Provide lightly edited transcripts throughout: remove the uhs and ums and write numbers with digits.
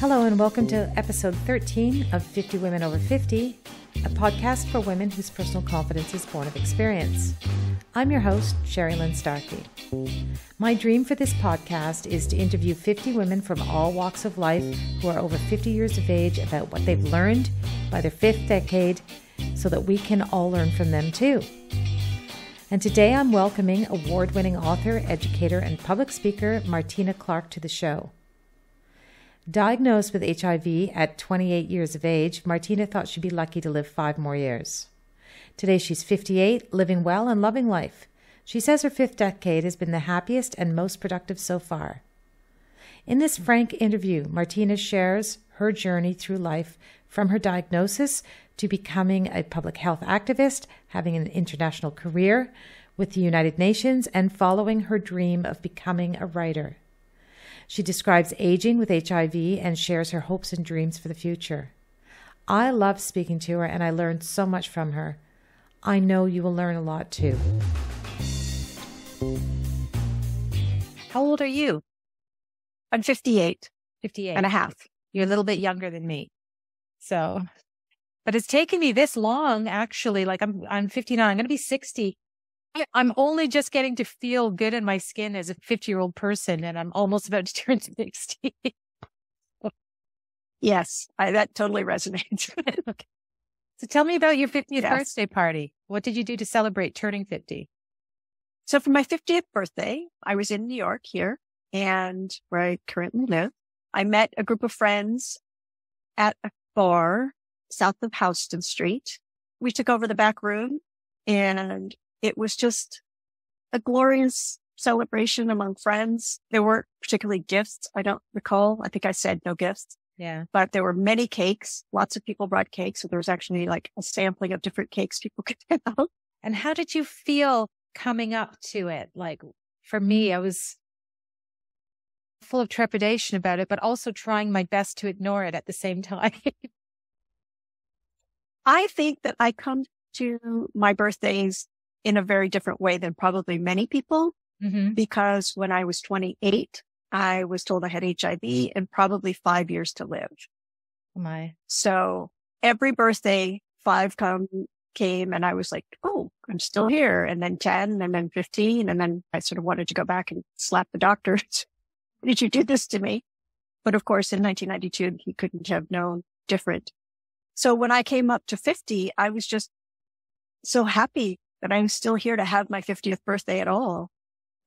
Hello and welcome to episode 13 of 50 Women Over 50, a podcast for women whose personal confidence is born of experience. I'm your host, Sherrilynne Starkie. My dream for this podcast is to interview 50 women from all walks of life who are over 50 years of age about what they've learned by their fifth decade so that we can all learn from them too. And today I'm welcoming award-winning author, educator, and public speaker Martina Clark to the show. Diagnosed with HIV at 28 years of age, Martina thought she'd be lucky to live 5 more years. Today she's 58, living well and loving life. She says her 5th decade has been the happiest and most productive so far. In this frank interview, Martina shares her journey through life from her diagnosis to becoming a public health activist, having an international career with the United Nations, and following her dream of becoming a writer. She describes aging with HIV and shares her hopes and dreams for the future. I love speaking to her and I learned so much from her. I know you will learn a lot too. How old are you? I'm 58. 58 and a half. You're a little bit younger than me. So, but it's taken me this long actually. Like I'm 59. I'm going to be 60. I'm only just getting to feel good in my skin as a 50-year-old person, and I'm almost about to turn 60. Yes, that totally resonates. Okay. So tell me about your 50th birthday party. What did you do to celebrate turning 50? So for my 50th birthday, I was in New York here, and where I currently live. I met a group of friends at a bar south of Houston Street. We took over the back room, and it was just a glorious celebration among friends. There weren't particularly gifts. I don't recall. I think I said no gifts. Yeah. But there were many cakes. Lots of people brought cakes. So there was actually like a sampling of different cakes people could pick out. And how did you feel coming up to it? Like for me, I was full of trepidation about it, but also trying my best to ignore it at the same time. I think that I come to my birthdays in a very different way than probably many people, because when I was 28, I was told I had HIV and probably 5 years to live. Oh my. So every birthday, 5 came and I was like, oh, I'm still here. And then 10 and then 15. And then I sort of wanted to go back and slap the doctor. Did you do this to me? But of course, in 1992, he couldn't have known different. So when I came up to 50, I was just so happy that I'm still here to have my 50th birthday at all,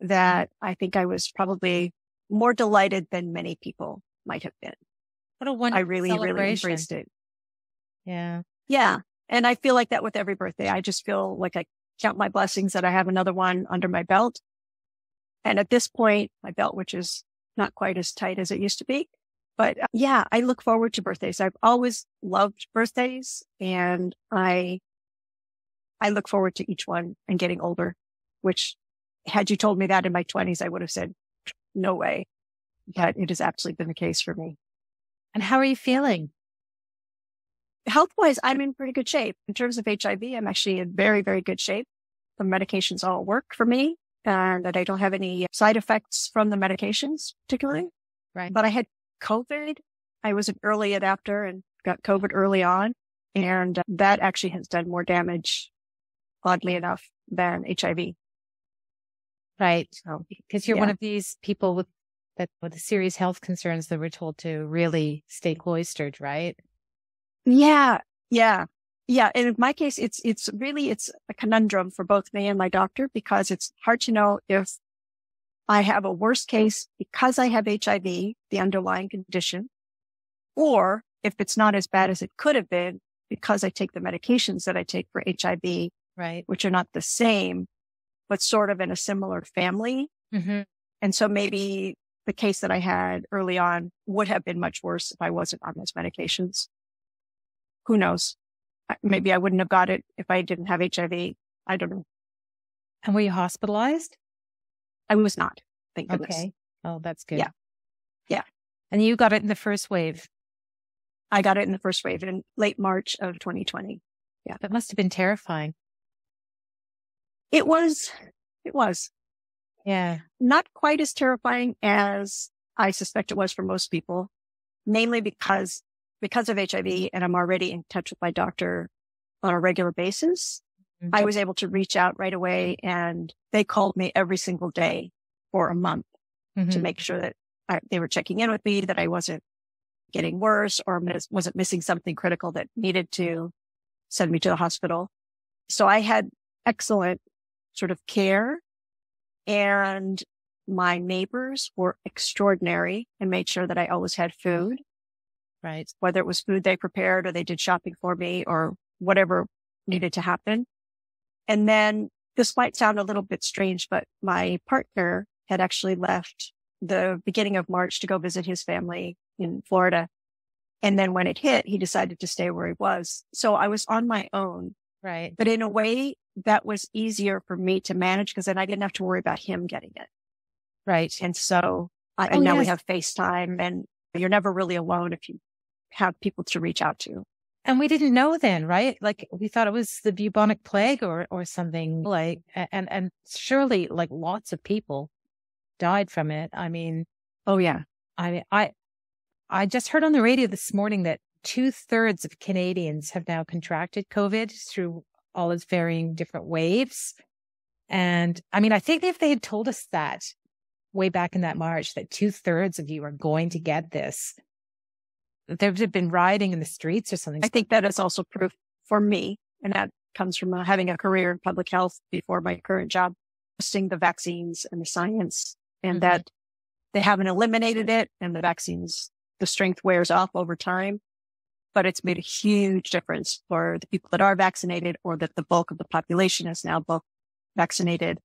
that I think I was probably more delighted than many people might have been. What a wonderful celebration. I really, really embraced it. Yeah. Yeah. And I feel like that with every birthday. I just feel like I count my blessings that I have another one under my belt. And at this point, my belt, which is not quite as tight as it used to be, but yeah, I look forward to birthdays. I've always loved birthdays, and I look forward to each one and getting older, which had you told me that in my 20s, I would have said, no way. But it has absolutely been the case for me. And how are you feeling? Health-wise, I'm in pretty good shape. In terms of HIV, I'm actually in very, very good shape. The medications all work for me, and that I don't have any side effects from the medications particularly. Right. But I had COVID. I was an early adapter and got COVID early on. And that actually has done more damage, oddly enough, than HIV. Right. So, because you're one of these people with serious health concerns that we're told to really stay cloistered, right? Yeah. Yeah. Yeah. And in my case, it's really a conundrum for both me and my doctor, because it's hard to know if I have a worse case because I have HIV, the underlying condition, or if it's not as bad as it could have been because I take the medications that I take for HIV. Right. Which are not the same, but sort of in a similar family. And so maybe the case that I had early on would have been much worse if I wasn't on those medications. Who knows? Maybe I wouldn't have got it if I didn't have HIV. I don't know. And were you hospitalized? I was not. Thank goodness. Okay. Oh, that's good. Yeah. Yeah. And you got it in the first wave? I got it in the first wave in late March of 2020. Yeah. That must have been terrifying. It was. Yeah. Not quite as terrifying as I suspect it was for most people. namely because of HIV, and I'm already in touch with my doctor on a regular basis. Mm-hmm. I was able to reach out right away, and they called me every single day for a month mm-hmm. to make sure that they were checking in with me, that I wasn't getting worse or wasn't missing something critical that needed to send me to the hospital. So I had excellent sort of care, and my neighbors were extraordinary and made sure that I always had food. Right. Whether it was food they prepared or they did shopping for me or whatever needed to happen. And then this might sound a little bit strange, but my partner had actually left the beginning of March to go visit his family in Florida. And then when it hit, he decided to stay where he was. So I was on my own. Right. But in a way that was easier for me to manage because then I didn't have to worry about him getting it. Right. And so now we have FaceTime, and you're never really alone if you have people to reach out to. And we didn't know then, right? Like, we thought it was the bubonic plague or something like, and surely like lots of people died from it. I mean, oh yeah. I mean, I just heard on the radio this morning that 2/3 of Canadians have now contracted COVID through all its varying different waves. And I mean, I think if they had told us that way back in that March, that 2/3 of you are going to get this, there would have been rioting in the streets or something. I think that is also proof for me. And that comes from having a career in public health before my current job, seeing the vaccines and the science, and mm-hmm. that they haven't eliminated it, and the vaccines, the strength wears off over time, but it's made a huge difference for the people that are vaccinated, or that the bulk of the population is now both vaccinated.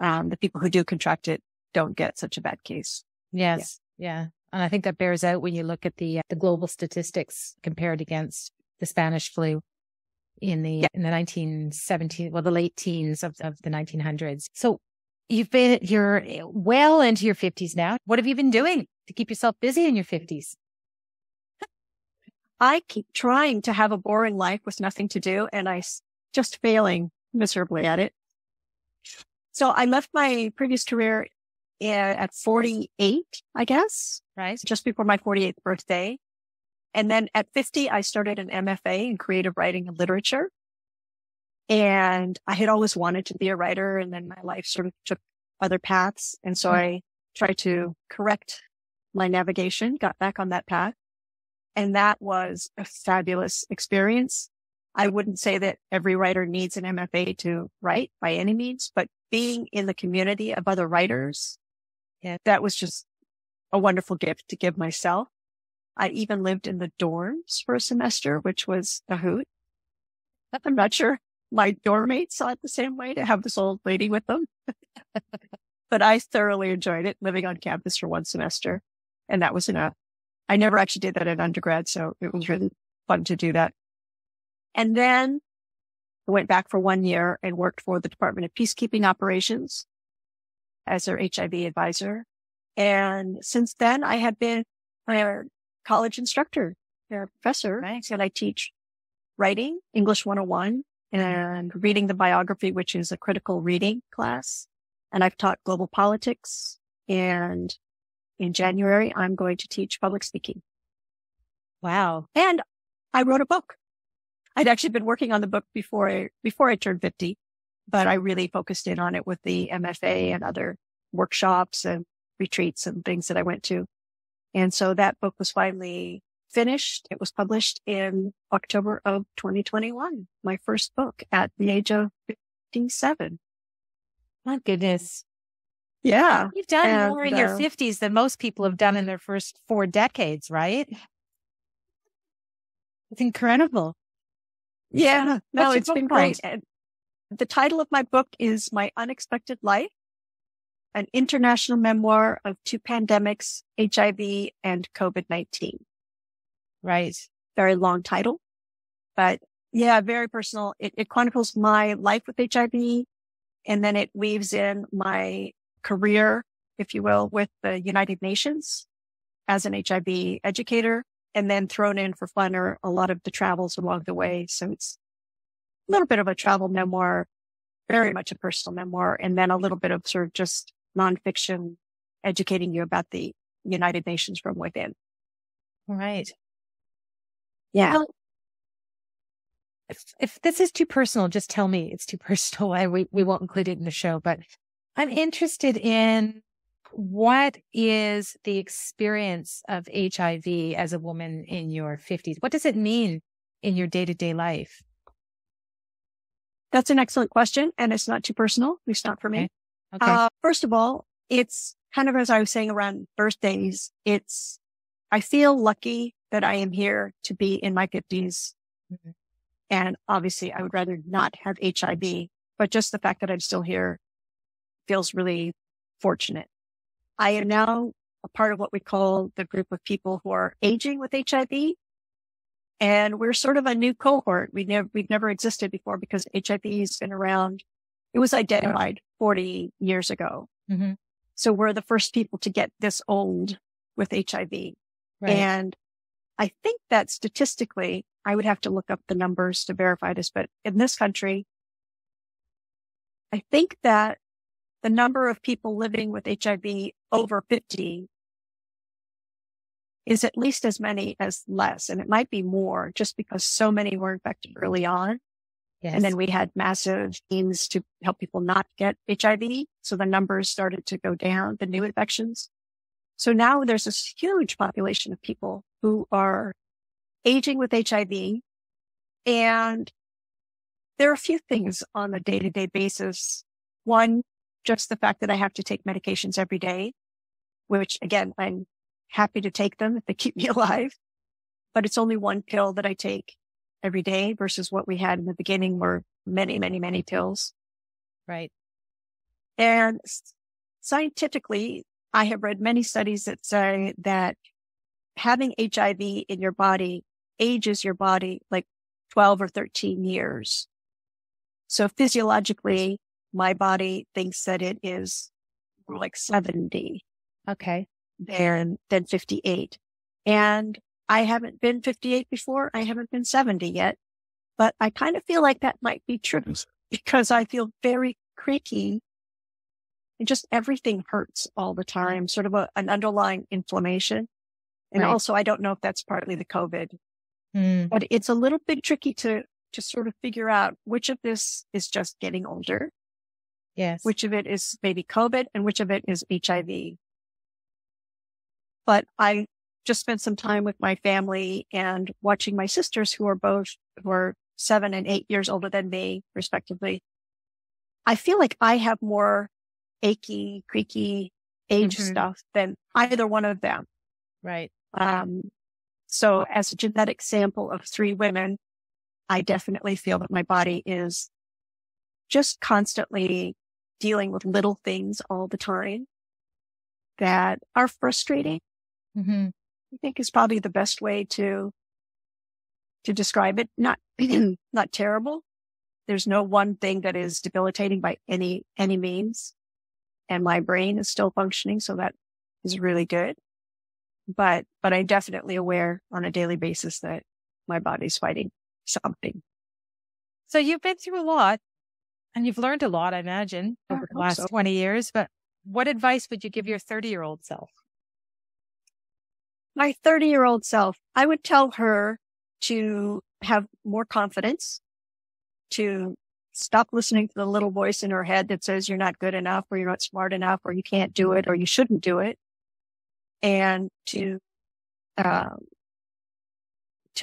The people who do contract it don't get such a bad case. Yes. Yeah. And I think that bears out when you look at the global statistics compared against the Spanish flu in the 1917, well, the late teens of the 1900s. So you're well into your 50s now. What have you been doing to keep yourself busy in your 50s? I keep trying to have a boring life with nothing to do, and I just failing miserably at it. So I left my previous career at 48, I guess, right? Just before my 48th birthday. And then at 50, I started an MFA in creative writing and literature. And I had always wanted to be a writer, and then my life sort of took other paths. And so I tried to correct my navigation, got back on that path. And that was a fabulous experience. I wouldn't say that every writer needs an MFA to write by any means, but being in the community of other writers, that was just a wonderful gift to give myself. I even lived in the dorms for a semester, which was a hoot. I'm not sure my dorm mates saw it the same way, to have this old lady with them. But I thoroughly enjoyed it, living on campus for one semester. And that was enough. I never actually did that in undergrad, so it was really fun to do that. And then I went back for 1 year and worked for the Department of Peacekeeping Operations as their HIV advisor. And since then, I had been a college instructor, a professor, right. And I teach writing, English 101, and reading the biography, which is a critical reading class. And I've taught global politics, and in January, I'm going to teach public speaking. Wow. And I wrote a book. I'd actually been working on the book before I turned 50, but I really focused in on it with the MFA and other workshops and retreats and things that I went to. And so that book was finally finished. It was published in October of 2021, my first book at the age of 57. My goodness. Yeah. You've done more in your 50s than most people have done in their first 4 decades, right? It's incredible. Yeah. No, it's been great. And the title of my book is My Unexpected Life, an international memoir of 2 pandemics, HIV and COVID-19. Right. Very long title, but yeah, very personal. It chronicles my life with HIV, and then it weaves in my career, if you will, with the United Nations as an HIV educator, and then thrown in for fun are a lot of the travels along the way. So it's a little bit of a travel memoir, very much a personal memoir, and then a little bit of sort of just nonfiction educating you about the United Nations from within. Right. Yeah. Well, if this is too personal, just tell me it's too personal. We won't include it in the show, but I'm interested in what is the experience of HIV as a woman in your 50s? What does it mean in your day-to-day life? That's an excellent question, and it's not too personal, at least not for me. Okay. First of all, it's kind of, as I was saying around birthdays, I feel lucky that I am here to be in my 50s. Mm-hmm. And obviously I would rather not have HIV, but just the fact that I'm still here feels really fortunate. I am now a part of what we call the group of people who are aging with HIV. And we're sort of a new cohort. We've never existed before because HIV has been around. It was identified 40 years ago. Mm-hmm. So we're the first people to get this old with HIV. Right. And I think that statistically, I would have to look up the numbers to verify this, but in this country, I think that the number of people living with HIV over 50 is at least as many as less. And it might be more just because so many were infected early on. Yes. And then we had massive means to help people not get HIV. So the numbers started to go down, the new infections. So now there's this huge population of people who are aging with HIV. And there are a few things on a day-to-day basis. One, just the fact that I have to take medications every day, which again, I'm happy to take them if they keep me alive, but it's only one pill that I take every day versus what we had in the beginning were many, many, many pills. Right. And scientifically, I have read many studies that say that having HIV in your body ages your body like 12 or 13 years. So physiologically, my body thinks that it is like 70. Okay. Then 58. And I haven't been 58 before. I haven't been 70 yet, but I kind of feel like that might be true because I feel very creaky and just everything hurts all the time, sort of an underlying inflammation. And right. Also, I don't know if that's partly the COVID, but it's a little bit tricky to sort of figure out which of this is just getting older. Yes. Which of it is maybe COVID and which of it is HIV. But I just spent some time with my family and watching my sisters who are 7 and 8 years older than me, respectively. I feel like I have more achy, creaky age stuff than either one of them. Right. So as a genetic sample of 3 women, I definitely feel that my body is just constantly dealing with little things all the time that are frustrating. Mm-hmm. I think is probably the best way to describe it. Not terrible. There's no one thing that is debilitating by any means. And my brain is still functioning. So that is really good. But I'm definitely aware on a daily basis that my body's fighting something. So you've been through a lot and you've learned a lot, I imagine, over the last 20 years, but what advice would you give your 30-year-old self? My 30-year-old self, I would tell her to have more confidence, to stop listening to the little voice in her head that says you're not good enough or you're not smart enough or you can't do it or you shouldn't do it, and to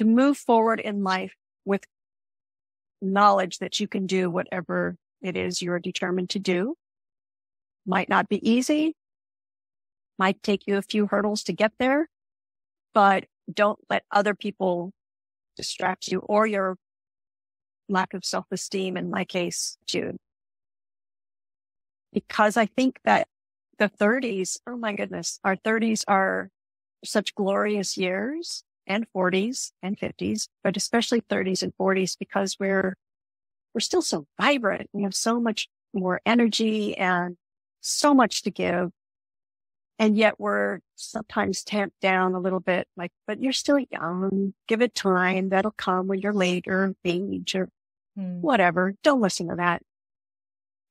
move forward in life with knowledge that you can do whatever it is you're determined to do. Might not be easy, might take you a few hurdles to get there, but don't let other people distract you or your lack of self-esteem, in my case, too. Because I think that the 30s, oh my goodness, our 30s are such glorious years, and 40s and 50s, but especially 30s and 40s because we're still so vibrant. We have so much more energy and so much to give. And yet we're sometimes tamped down a little bit, like, but you're still young. Give it time. That'll come when you're later, age or whatever. Don't listen to that.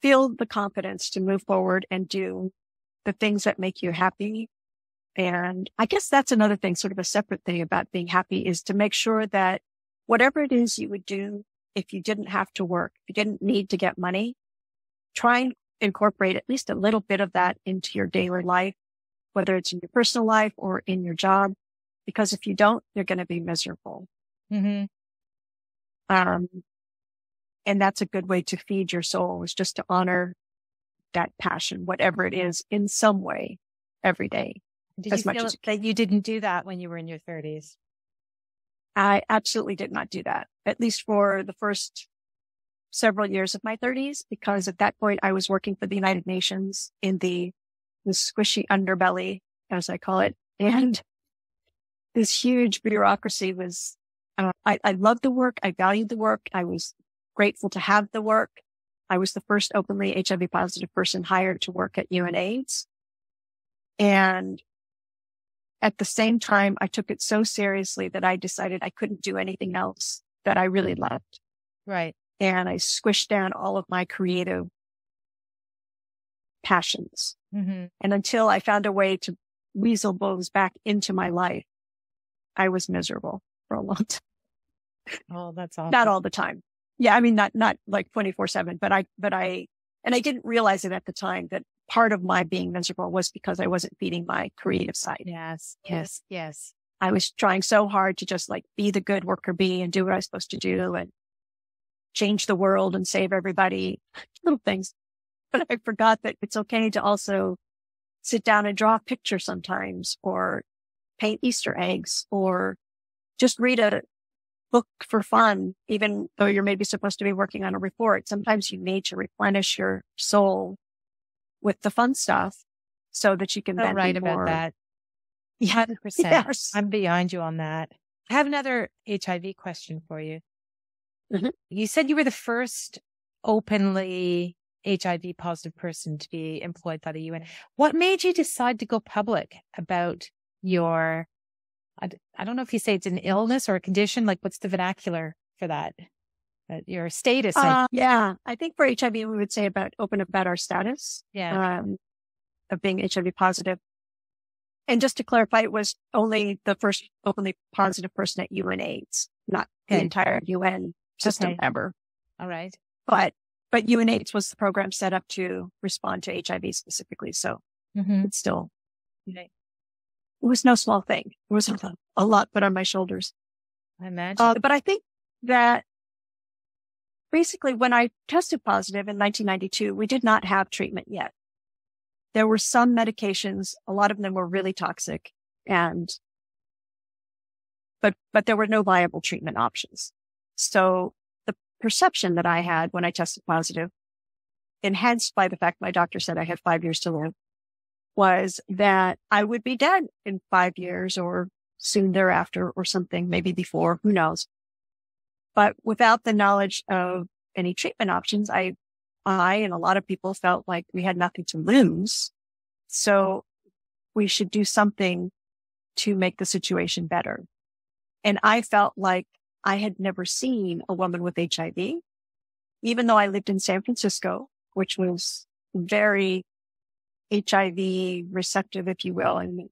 Feel the confidence to move forward and do the things that make you happy And I guess that's another thing, sort of a separate thing about being happy, is to make sure that whatever it is you would do if you didn't have to work, if you didn't need to get money, try and incorporate at least a little bit of that into your daily life, whether it's in your personal life or in your job, because if you don't, you're going to be miserable. Mm-hmm. And that's a good way to feed your soul, is just to honor that passion, whatever it is, in some way every day. Did you feel that you didn't do that when you were in your 30s? I absolutely did not do that, at least for the first several years of my 30s, because at that point I was working for the United Nations in the squishy underbelly, as I call it. And this huge bureaucracy was, I loved the work. I valued the work. I was grateful to have the work. I was the first openly HIV positive person hired to work at UNAIDS. And at the same time, I took it so seriously that I decided I couldn't do anything else that I really loved. Right. And I squished down all of my creative passions. Mm-hmm. And until I found a way to weasel those back into my life, I was miserable for a long time. Oh, that's awesome. Not all the time. Yeah. I mean, not like 24/7, but I didn't realize it at the time that part of my being miserable was because I wasn't feeding my creative side. Yes. Yes. Yes. I was trying so hard to just like be the good worker bee and do what I was supposed to do and change the world and save everybody, little things. But I forgot that it's okay to also sit down and draw a picture sometimes, or paint Easter eggs, or just read a book for fun, even though you're maybe supposed to be working on a report. Sometimes you need to replenish your soul with the fun stuff so that you can then write about that. Yeah, 100%. Yes. I'm behind you on that. I have another HIV question for you. Mm-hmm. You said you were the first openly HIV positive person to be employed by the UN. What made you decide to go public about your, I don't know if you say it's an illness or a condition, like what's the vernacular for that? Your status. Yeah. I think for HIV, we would say open about our status, yeah, of being HIV positive. And just to clarify, it was only the first openly positive person at UNAIDS, not okay, the entire UN system, okay, ever. All right. But UNAIDS was the program set up to respond to HIV specifically. So mm-hmm, it's still, right, it was no small thing. It was a lot put on my shoulders, I imagine. But I think that basically when I tested positive in 1992, we did not have treatment yet. There were some medications. A lot of them were really toxic, but there were no viable treatment options. So the perception that I had when I tested positive, enhanced by the fact my doctor said I had 5 years to live, was that I would be dead in 5 years or soon thereafter or something, maybe before, who knows. But without the knowledge of any treatment options, I and a lot of people felt like we had nothing to lose. So we should do something to make the situation better. And I felt like I had never seen a woman with HIV, even though I lived in San Francisco, which was very HIV receptive, if you will. And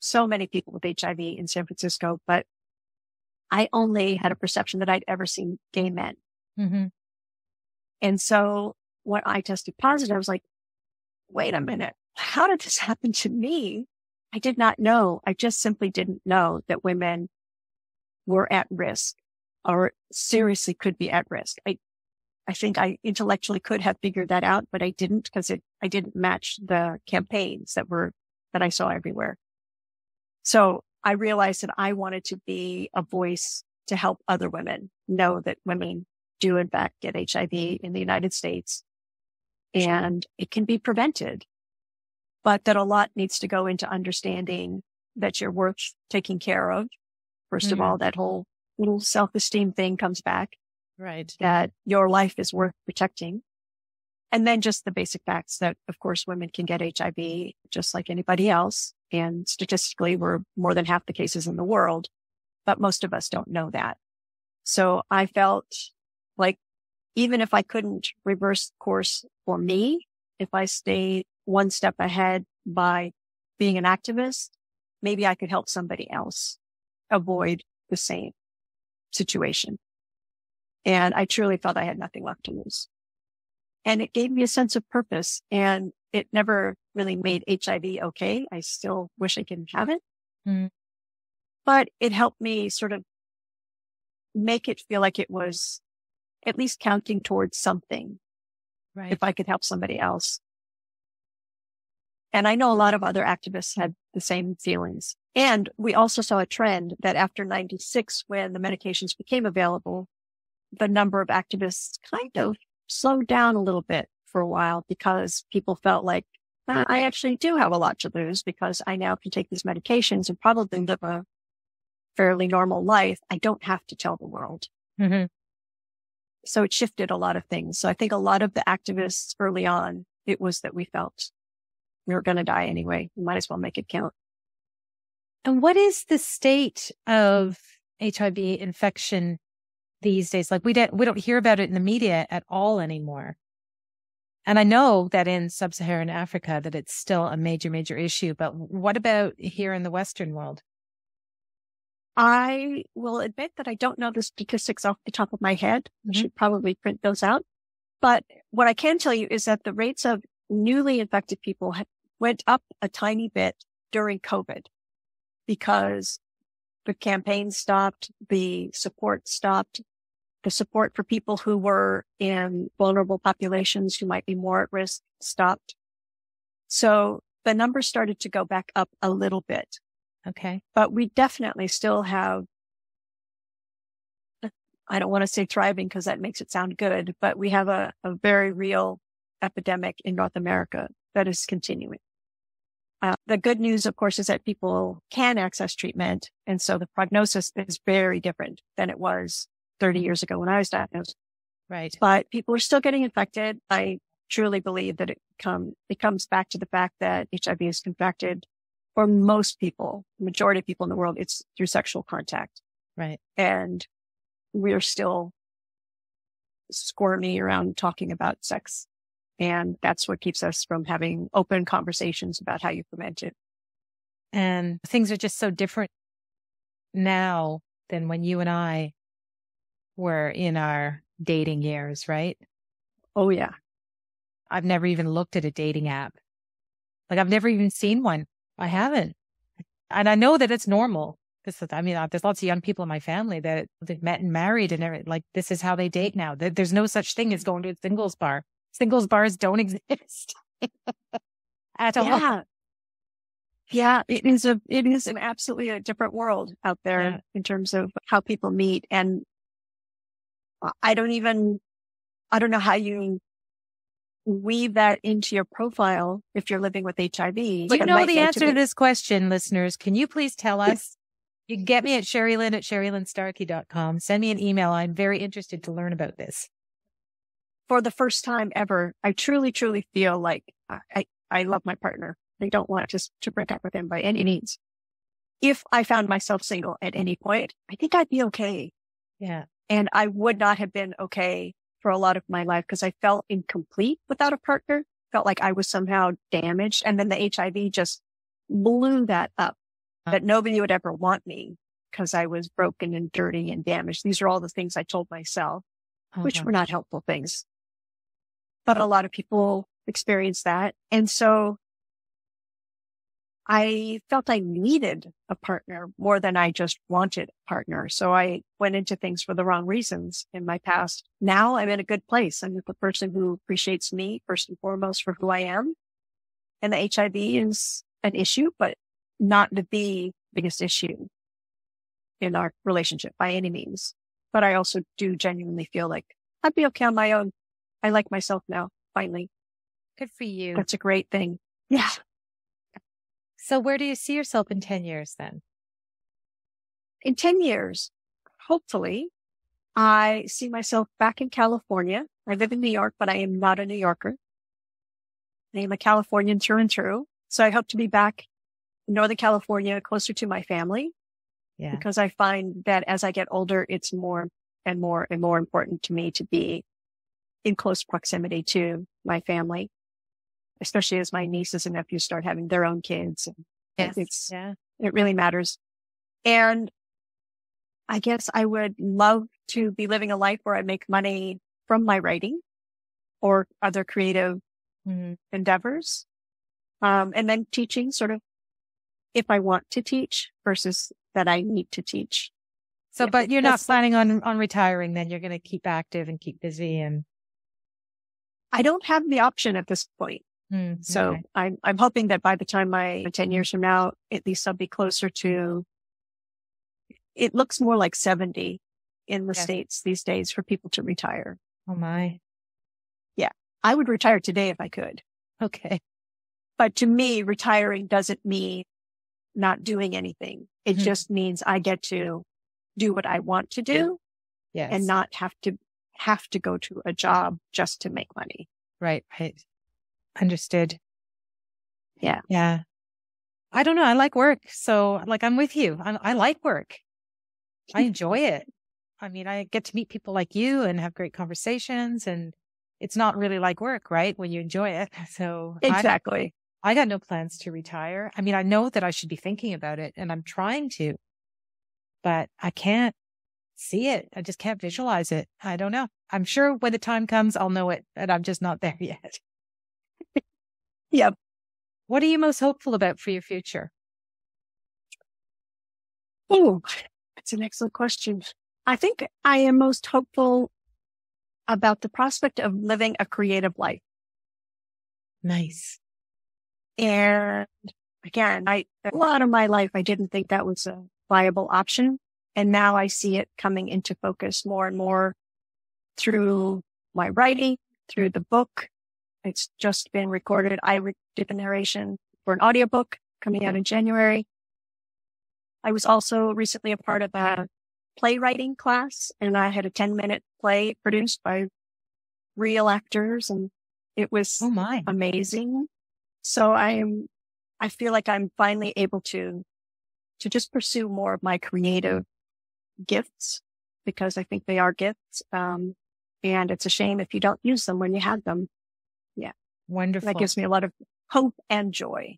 so many people with HIV in San Francisco, but I only had a perception that I'd ever seen gay men. Mm-hmm. And so when I tested positive, I was like, wait a minute, how did this happen to me? I did not know. I just simply didn't know that women were at risk or seriously could be at risk. I think I intellectually could have figured that out, but I didn't, because I didn't match the campaigns that I saw everywhere. So I realized that I wanted to be a voice to help other women know that women do in fact get HIV in the United States and it can be prevented, but that a lot needs to go into understanding that you're worth taking care of. First mm-hmm. of all, that whole little self-esteem thing comes back. Right. That your life is worth protecting. And then just the basic facts that, of course, women can get HIV just like anybody else. And statistically, we're more than half the cases in the world, but most of us don't know that. So I felt like even if I couldn't reverse course for me, if I stayed one step ahead by being an activist, maybe I could help somebody else avoid the same situation. And I truly felt I had nothing left to lose. And it gave me a sense of purpose, and it never really made HIV okay. I still wish I could have it, but it helped me sort of make it feel like it was at least counting towards something. Right. If I could help somebody else. And I know a lot of other activists had the same feelings. And we also saw a trend that after 96, when the medications became available, the number of activists kind of slowed down a little bit for a while, because people felt like, I actually do have a lot to lose because I now can take these medications and probably live a fairly normal life. I don't have to tell the world. Mm-hmm. So it shifted a lot of things. So I think a lot of the activists early on, it was that we felt we were going to die anyway. We might as well make it count. And what is the state of HIV infection these days? Like, we don't hear about it in the media at all anymore. And I know that in sub-Saharan Africa that it's still a major, major issue. But what about here in the Western world? I will admit that I don't know the statistics off the top of my head. I should probably print those out. But what I can tell you is that the rates of newly infected people went up a tiny bit during COVID because the campaign stopped, the support stopped, the support for people who were in vulnerable populations who might be more at risk stopped. So the numbers started to go back up a little bit. Okay. But we definitely still have, I don't want to say thriving because that makes it sound good, but we have a very real epidemic in North America that is continuing. The good news, of course, is that people can access treatment. And so the prognosis is very different than it was 30 years ago when I was diagnosed. Right. But people are still getting infected. I truly believe that it comes back to the fact that HIV is contracted. For most people, the majority of people in the world, it's through sexual contact. Right. And we're still squirmy around talking about sex. And that's what keeps us from having open conversations about how you prevent it. And things are just so different now than when you and I were in our dating years, right? Oh, yeah. I've never even looked at a dating app. Like, I've never even seen one. I haven't. And I know that it's normal. There's lots of young people in my family that they've met and married and everything. Like, this is how they date now. There's no such thing as going to a singles bar. Singles bars don't exist at all. Yeah. Yeah. It is an absolutely a different world out there in terms of how people meet. And I don't know how you weave that into your profile if you're living with HIV. You know the answer to this question, listeners. Can you please tell us? You can get me at Sherrilynne at SherrilynneStarkie.com. Send me an email. I'm very interested to learn about this. For the first time ever, I truly, truly feel like I love my partner. I don't want to break up with him by any means. If I found myself single at any point, I think I'd be okay. Yeah. And I would not have been okay for a lot of my life because I felt incomplete without a partner, felt like I was somehow damaged. And then the HIV just blew that up, that nobody would ever want me because I was broken and dirty and damaged. These are all the things I told myself, which were not helpful things. But a lot of people experience that. And so I felt I needed a partner more than I just wanted a partner. So I went into things for the wrong reasons in my past. Now I'm in a good place. I'm with a person who appreciates me first and foremost for who I am. And the HIV is an issue, but not the biggest issue in our relationship by any means. But I also do genuinely feel like I'd be okay on my own. I like myself now, finally. Good for you. That's a great thing. Yeah. So where do you see yourself in 10 years then? In 10 years, hopefully, I see myself back in California. I live in New York, but I am not a New Yorker. I am a Californian through and through. So I hope to be back in Northern California, closer to my family. Yeah. Because I find that as I get older, it's more and more and more important to me to be in close proximity to my family, especially as my nieces and nephews start having their own kids. And yes. It's It really matters. And I guess I would love to be living a life where I make money from my writing or other creative endeavors. And then teaching sort of if I want to teach versus that I need to teach. So, but you're not planning on retiring then? You're going to keep active and keep busy? And I don't have the option at this point. So okay. I'm hoping that by the time 10 years from now, at least I'll be closer to, it looks more like 70 in the States these days for people to retire. Oh my. Yeah. I would retire today if I could. Okay. But to me, retiring doesn't mean not doing anything. It just means I get to do what I want to do and not have to go to a job just to make money. Right. Right. Understood. Yeah. Yeah. I don't know. I like work. So like, I'm with you. I like work. I enjoy it. I mean, I get to meet people like you and have great conversations, and it's not really like work, right? When you enjoy it. So exactly. I got no plans to retire. I mean, I know that I should be thinking about it, and I'm trying to, but I can't see it. I just can't visualize it. I don't know. I'm sure when the time comes, I'll know it, but I'm just not there yet. Yep. What are you most hopeful about for your future? Oh, that's an excellent question. I think I am most hopeful about the prospect of living a creative life. Nice. And again, a lot of my life, I didn't think that was a viable option. And now I see it coming into focus more and more through my writing, through the book. It's just been recorded. I did the narration for an audiobook coming out in January. I was also recently a part of a playwriting class, and I had a 10-minute play produced by real actors, and it was amazing. So I feel like I'm finally able to just pursue more of my creative gifts, because I think they are gifts. And it's a shame if you don't use them when you have them. Yeah. Wonderful. That gives me a lot of hope and joy.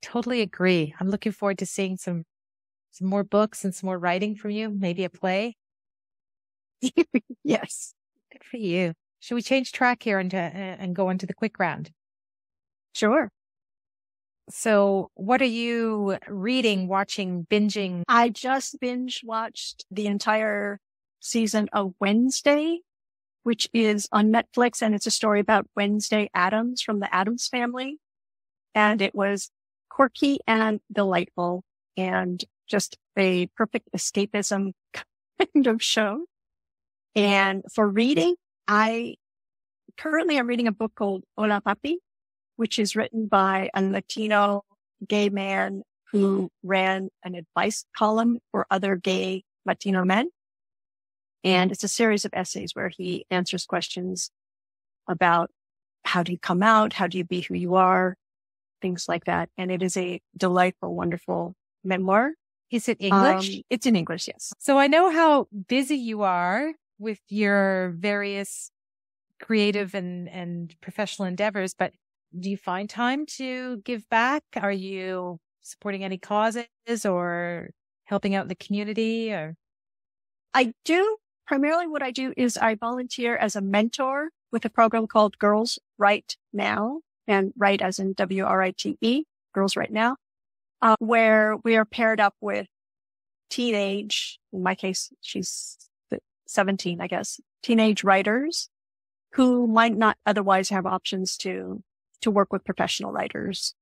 Totally agree. I'm looking forward to seeing some more books and some more writing from you, maybe a play. Yes. Good for you. Should we change track here and go into the quick round? Sure. So what are you reading, watching, binging? I just binge watched the entire season of Wednesday, which is on Netflix, and it's a story about Wednesday Addams from the Addams Family. And it was quirky and delightful and just a perfect escapism kind of show. And for reading, I'm reading a book called Hola Papi, which is written by a Latino gay man who ran an advice column for other gay Latino men. And it's a series of essays where he answers questions about how do you come out? How do you be who you are? Things like that. And it is a delightful, wonderful memoir. Is it English? It's in English, yes. So I know how busy you are with your various creative and professional endeavors, but do you find time to give back? Are you supporting any causes or helping out the community? Or I do. Primarily what I do is I volunteer as a mentor with a program called Girls Write Now, and write as in WRITE, Girls Write Now, where we are paired up with teenage, in my case, she's 17, I guess, teenage writers who might not otherwise have options to work with professional writers.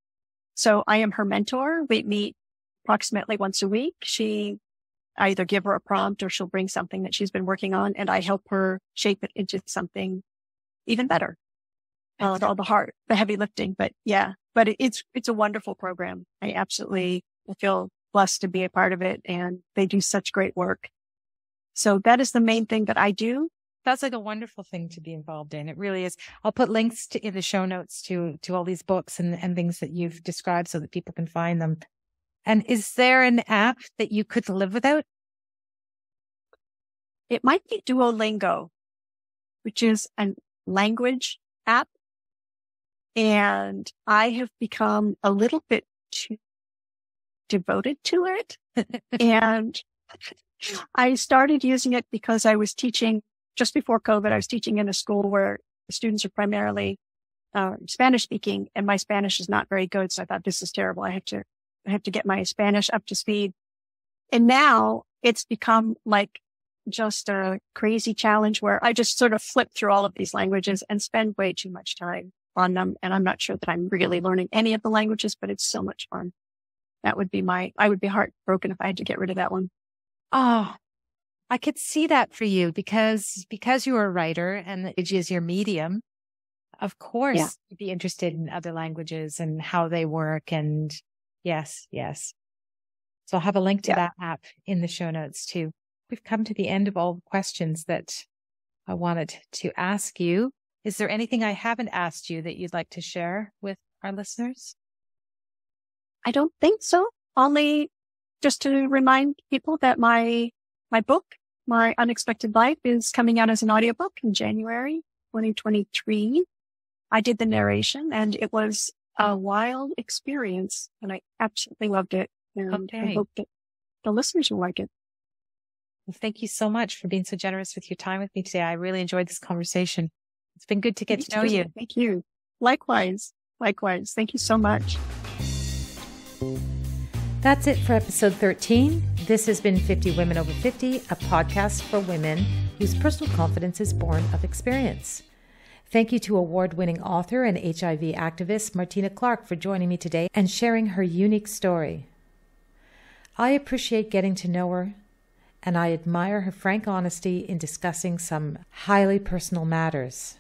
So I am her mentor. We meet approximately once a week. I either give her a prompt or she'll bring something that she's been working on, and I help her shape it into something even better. With all the heavy lifting, but it's a wonderful program. I absolutely feel blessed to be a part of it, and they do such great work. So that is the main thing that I do. That's like a wonderful thing to be involved in. It really is. I'll put links in the show notes to all these books and things that you've described so that people can find them. And is there an app that you could live without? It might be Duolingo, which is a language app. And I have become a little bit too devoted to it. And I started using it because I was teaching just before COVID. I was teaching in a school where the students are primarily Spanish speaking, and my Spanish is not very good. So I thought, this is terrible. I have to get my Spanish up to speed. And now it's become like just a crazy challenge where I just sort of flip through all of these languages and spend way too much time on them. And I'm not sure that I'm really learning any of the languages, but it's so much fun. That would be I would be heartbroken if I had to get rid of that one. Oh, I could see that for you because you're a writer and the language is your medium. Of course, yeah. You'd be interested in other languages and how they work. And yes. So I'll have a link to that app in the show notes too. We've come to the end of all the questions that I wanted to ask you. Is there anything I haven't asked you that you'd like to share with our listeners? I don't think so. Only just to remind people that my book, My Unexpected Life, is coming out as an audiobook in January 2023. I did the narration, and it was a wild experience, and I absolutely loved it. And I hope that the listeners will like it. Well, thank you so much for being so generous with your time with me today. I really enjoyed this conversation. It's been good to get to know you. Thank you. Likewise. Thank you so much. That's it for episode 13. This has been 50 Women Over 50, a podcast for women whose personal confidence is born of experience. Thank you to award-winning author and HIV activist Martina Clark for joining me today and sharing her unique story. I appreciate getting to know her, and I admire her frank honesty in discussing some highly personal matters.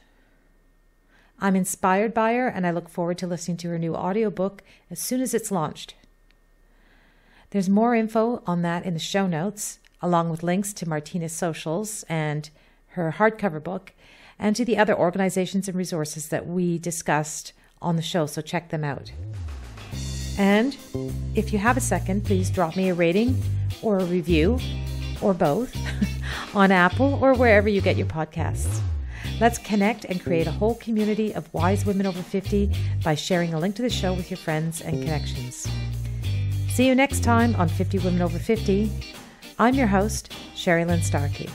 I'm inspired by her, and I look forward to listening to her new audiobook as soon as it's launched. There's more info on that in the show notes, along with links to Martina's socials and her hardcover book, and to the other organizations and resources that we discussed on the show, so check them out. And if you have a second, please drop me a rating or a review, or both, on Apple or wherever you get your podcasts. Let's connect and create a whole community of wise women over 50 by sharing a link to the show with your friends and connections. See you next time on 50 Women Over 50. I'm your host, Sherrilynne Starkie.